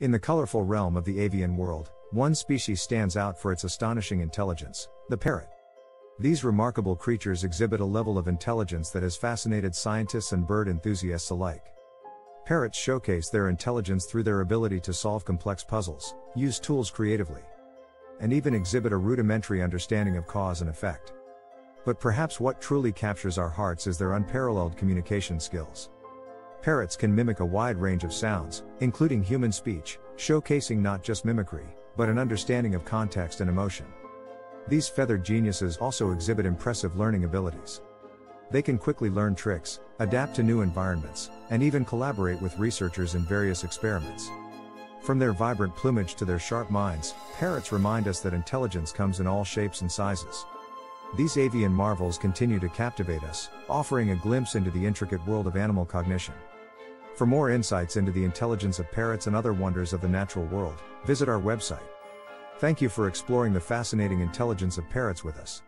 In the colorful realm of the avian world, one species stands out for its astonishing intelligence, the parrot. These remarkable creatures exhibit a level of intelligence that has fascinated scientists and bird enthusiasts alike. Parrots showcase their intelligence through their ability to solve complex puzzles, use tools creatively, and even exhibit a rudimentary understanding of cause and effect. But perhaps what truly captures our hearts is their unparalleled communication skills. Parrots can mimic a wide range of sounds, including human speech, showcasing not just mimicry, but an understanding of context and emotion. These feathered geniuses also exhibit impressive learning abilities. They can quickly learn tricks, adapt to new environments, and even collaborate with researchers in various experiments. From their vibrant plumage to their sharp minds, parrots remind us that intelligence comes in all shapes and sizes. These avian marvels continue to captivate us, offering a glimpse into the intricate world of animal cognition. For more insights into the intelligence of parrots and other wonders of the natural world, visit our website. Thank you for exploring the fascinating intelligence of parrots with us.